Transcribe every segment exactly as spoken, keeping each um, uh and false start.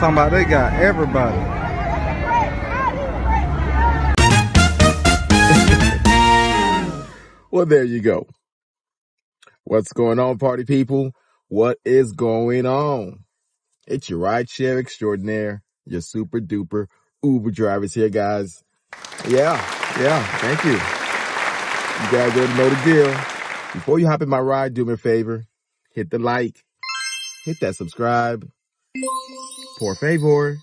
talking about they got everybody. Well, there you go. What's going on, party people? What is going on? It's your rideshare extraordinaire, your super duper Uber drivers here, guys. Yeah, yeah, thank you. You guys already know the deal. Before you hop in my ride, do me a favor. Hit the like, hit that subscribe. Por favor.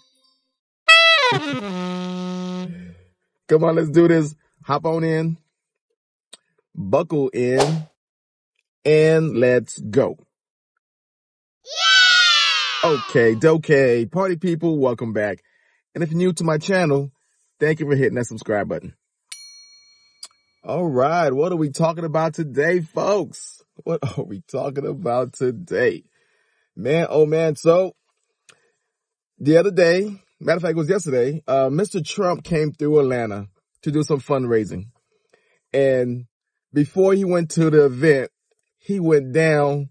Come on, let's do this. Hop on in, buckle in, and let's go. Okay, dokay, party people, welcome back. And if you're new to my channel, thank you for hitting that subscribe button. All right, what are we talking about today, folks? What are we talking about today? Man, oh man, so the other day, matter of fact, it was yesterday, uh, Mister Trump came through Atlanta to do some fundraising. And before he went to the event, he went down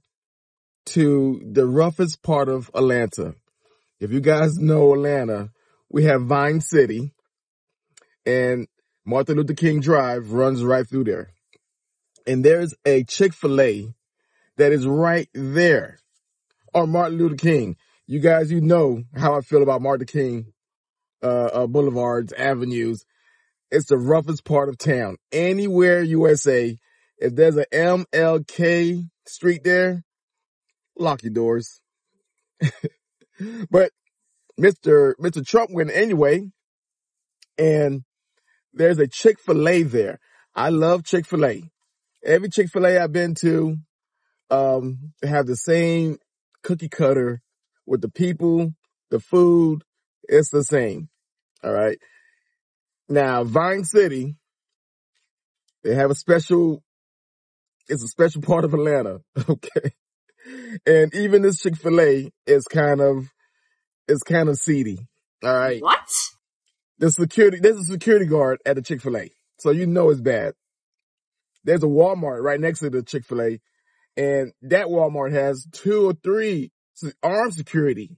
to the roughest part of Atlanta. If you guys know Atlanta, we have Vine City, and Martin Luther King Drive runs right through there. And there's a Chick-fil-A that is right there, or Martin Luther King. You guys, you know how I feel about Martin Luther King uh, uh, boulevards, avenues. It's the roughest part of town. Anywhere U S A, if there's an M L K street there, lock your doors. But Mister Mister Trump went anyway, and there's a Chick-fil-A there. I love Chick-fil-A. Every Chick-fil-A I've been to, um, they have the same cookie cutter with the people, the food. It's the same. All right. Now, Vine City, they have a special, it's a special part of Atlanta. Okay. And even this Chick-fil-A is kind of, it's kind of seedy. All right. What? The security, there's a security guard at the Chick-fil-A. So you know it's bad. There's a Walmart right next to the Chick-fil-A. And that Walmart has two or three armed security.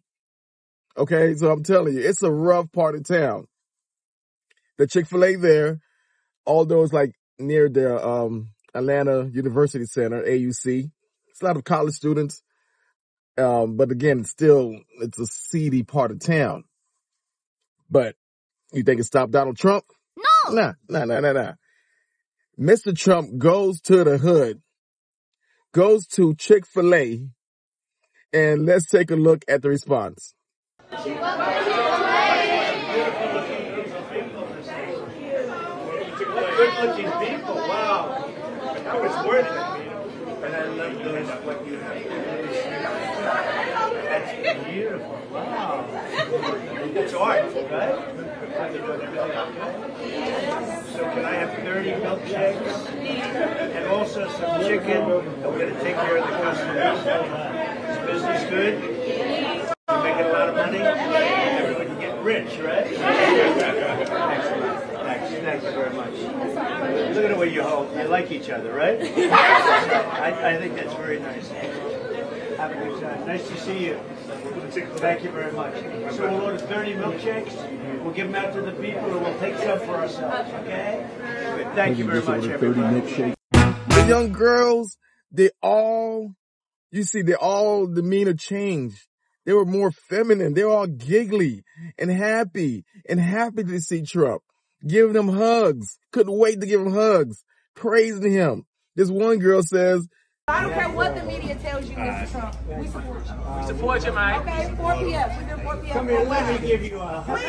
Okay. So I'm telling you, it's a rough part of town. The Chick-fil-A there, although it's like near the, um, Atlanta University Center, A U C. It's a lot of college students, um, but again, still, it's a seedy part of town. But you think it stopped Donald Trump? No. Nah, nah, nah, nah, nah. Mister Trump goes to the hood, goes to Chick-fil-A, and let's take a look at the response. What you have. That's beautiful. Wow. It's art, right? So can I have thirty milkshakes? And also some chicken. I'm going to take care of the customers. Is business good? You're making a lot of money? Everyone can get rich, right? Excellent. Thanks very much. Look at the way you hold. You like each other, right? I, I think that's very nice. Have a good time. Nice to see you. Thank you very much. So we'll order thirty milkshakes. We'll give them out to the people, and we'll take some for ourselves, okay? But thank you very much, everybody. The young girls, they all, you see, they all demeanor changed. They were more feminine. They were all giggly and happy and happy to see Trump. Giving him hugs. Couldn't wait to give him hugs. Praising him. This one girl says, I don't care what the media tells you, Mister Trump. We support you. We support you, mate. Okay, four P F We've been four P F Come here, let me give you a hug.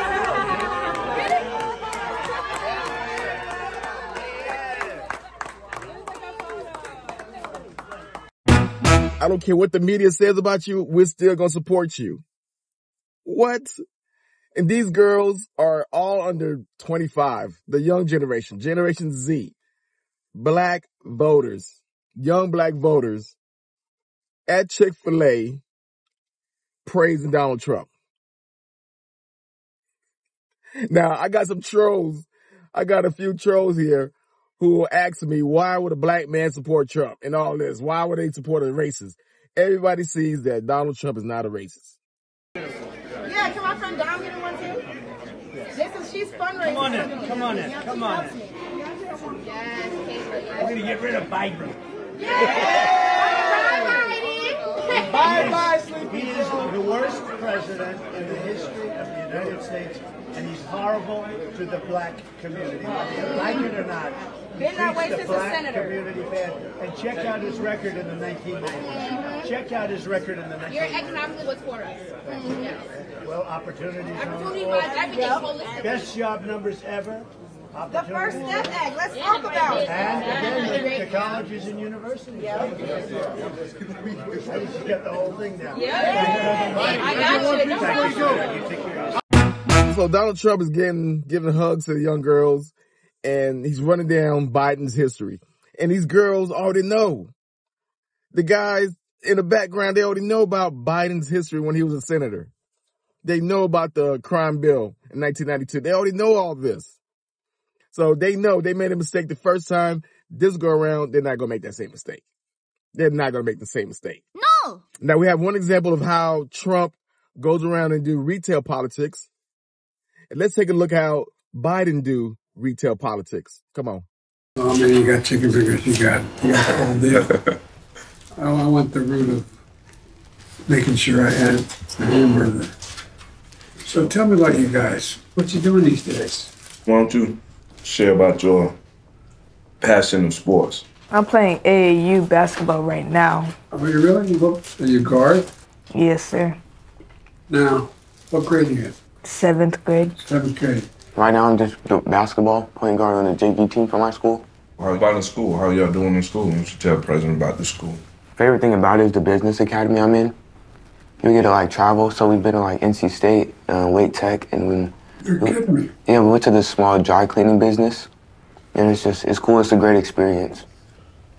I don't care what the media says about you. We're still going to support you. What? And these girls are all under twenty-five, the young generation, Generation Z, black voters, young black voters at Chick-fil-A praising Donald Trump. Now, I got some trolls. I got a few trolls here who will ask me, why would a black man support Trump and all this? Why would they support a racist? Everybody sees that Donald Trump is not a racist. Yeah, come on. okay. Come on in, come on in, come on in. We're going to get rid of Biden. Bye, bye, sleepy. He is the worst president in the history of the United States, and he's horrible to the black community. Whether you like it or not, he treats the black community bad. And check out his record in the nineteen nineties. Check out his record in the nineteen nineties. You're economically what's for us. Mm-hmm. Yeah. Well, opportunities. Opportunity wise, everything holistic. Best job numbers ever. The First Step Act. Let's yeah, talk about it. And again, the, the colleges and universities. Yeah. I just got the whole thing down. Yeah. I got you. No problem. So Donald Trump is getting giving hugs to the young girls, and he's running down Biden's history. And these girls already know. The guys in the background, they already know about Biden's history when he was a senator. They know about the crime bill in nineteen ninety-two. They already know all this. So they know they made a mistake the first time. This go around, they're not going to make that same mistake. They're not going to make the same mistake. No. Now, we have one example of how Trump goes around and do retail politics. And let's take a look how Biden do retail politics. Come on. I mean, you got chicken fingers. You got, you got the whole deal. I went the route of making sure I had the hamburger. So tell me about you guys. What you doing these days? Why don't you share about your passion in sports? I'm playing A A U basketball right now. Are you really? You both, are you guard? Yes, sir. Now, what grade are you in? Seventh grade. Seventh grade. Right now, I'm just doing basketball, playing guard on the J V team for my school. How about in school? How are y'all doing in school? You should tell the president about the school. Favorite thing about it is the business academy I'm in. We get to like travel, so we've been to like N C State, uh, Wake Tech, and when. You're kidding me. Yeah, we went to this small dry cleaning business, and it's just, it's cool. It's a great experience.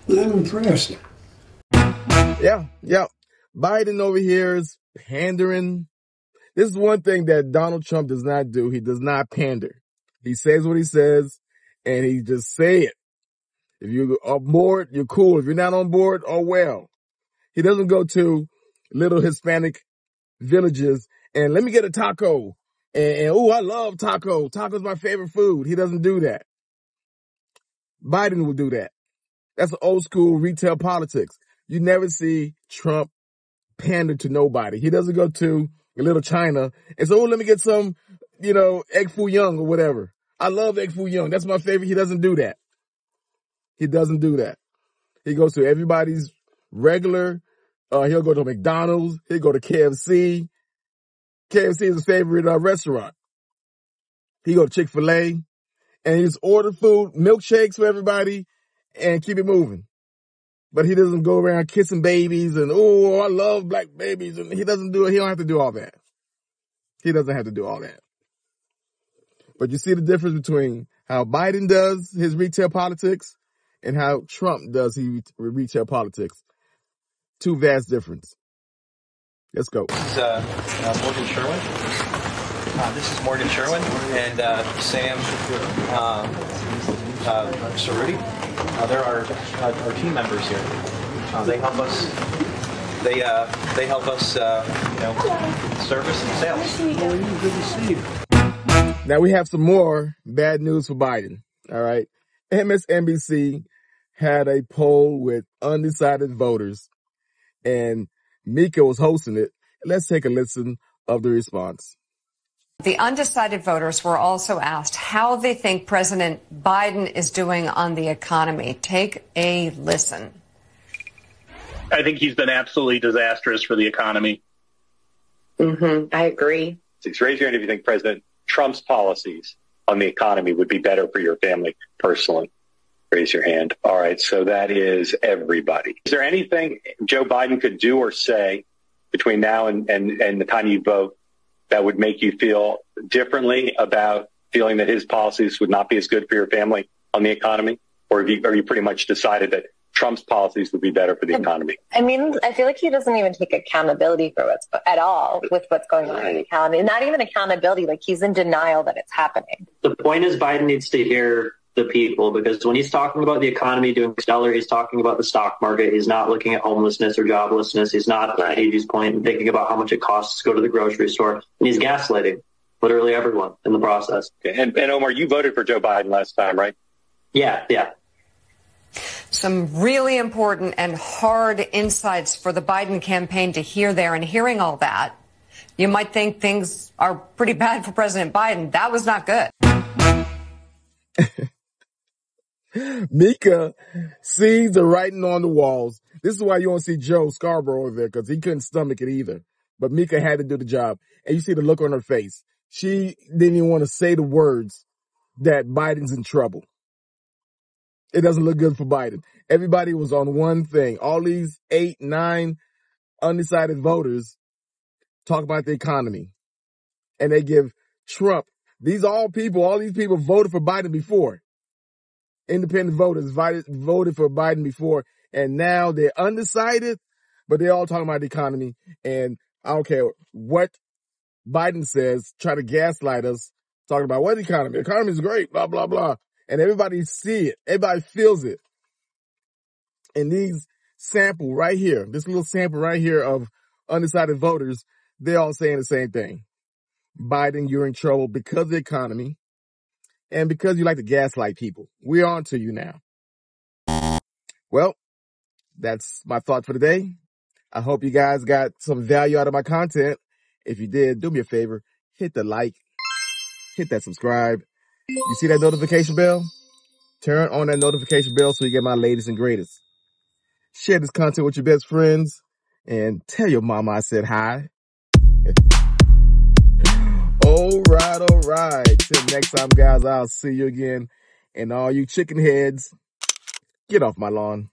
I'm impressed. Yeah, yeah. Biden over here is pandering. This is one thing that Donald Trump does not do. He does not pander. He says what he says, and he just say it. If you're on board, you're cool. If you're not on board, oh well. He doesn't go to little Hispanic villages and let me get a taco. And, and oh, I love tacos. Tacos my favorite food. He doesn't do that. Biden will do that. That's old school retail politics. You never see Trump pander to nobody. He doesn't go to a little China and say, oh, let me get some, you know, egg foo young or whatever. I love egg foo young. That's my favorite. He doesn't do that. He doesn't do that. He goes to everybody's regular. Uh, he'll go to McDonald's. He'll go to K F C. K F C is his favorite uh, restaurant. He go to Chick-fil-A and he just order food, milkshakes for everybody, and keep it moving. But he doesn't go around kissing babies and, oh, I love black babies. And he doesn't do it. He don't have to do all that. He doesn't have to do all that. But you see the difference between how Biden does his retail politics and how Trump does his retail politics. Two vast differences. Let's go. This is uh, uh, Morgan Sherwin. Uh, this is Morgan Sherwin and uh, Sam uh, uh, Saruti. Uh, they're our, our, our team members here. Uh, they help us. They uh, they help us. Uh, you know, service and sales. Well, good to see you. Now we have some more bad news for Biden. All right, M S N B C had a poll with undecided voters, and Mika was hosting it. Let's take a listen of the response. The undecided voters were also asked how they think President Biden is doing on the economy. Take a listen. I think he's been absolutely disastrous for the economy. Mm-hmm. I agree. Please raise your hand if you think President Trump's policies on the economy would be better for your family personally. Raise your hand. All right, so that is everybody. Is there anything Joe Biden could do or say between now and, and, and the time you vote that would make you feel differently about feeling that his policies would not be as good for your family on the economy? Or have you, are you pretty much decided that Trump's policies would be better for the economy? I mean, I feel like he doesn't even take accountability for what's at all with what's going on in the economy. Not even accountability, like he's in denial that it's happening. The point is Biden needs to hear the people, because when he's talking about the economy doing stellar, he's talking about the stock market. He's not looking at homelessness or joblessness. He's not, at Agee's point, thinking about how much it costs to go to the grocery store. And he's gaslighting. literally everyone in the process. Okay. And, and Omar, you voted for Joe Biden last time, right? Yeah, yeah. Some really important and hard insights for the Biden campaign to hear there. And hearing all that, you might think things are pretty bad for President Biden. That was not good. Mika sees the writing on the walls. This is why you don't see Joe Scarborough over there, because he couldn't stomach it either. But Mika had to do the job. And you see the look on her face. She didn't even want to say the words that Biden's in trouble. It doesn't look good for Biden. Everybody was on one thing. All these eight, nine undecided voters talk about the economy. And they give Trump. These all people, all these people voted for Biden before. Independent voters voted for Biden before. And now they're undecided, but they're all talking about the economy. And I don't care what Biden says, try to gaslight us, talking about what economy? The economy is great, blah, blah, blah. And everybody see it. Everybody feels it. And these sample right here, this little sample right here of undecided voters, they're all saying the same thing. Biden, you're in trouble because of the economy and because you like to gaslight people. We're on to you now. Well, that's my thought for today. I hope you guys got some value out of my content. If you did, do me a favor. Hit the like. Hit that subscribe. You see that notification bell? Turn on that notification bell so you get my latest and greatest. Share this content with your best friends and tell your mama I said hi. All right, all right. Till next time, guys, I'll see you again. And all you chicken heads, get off my lawn.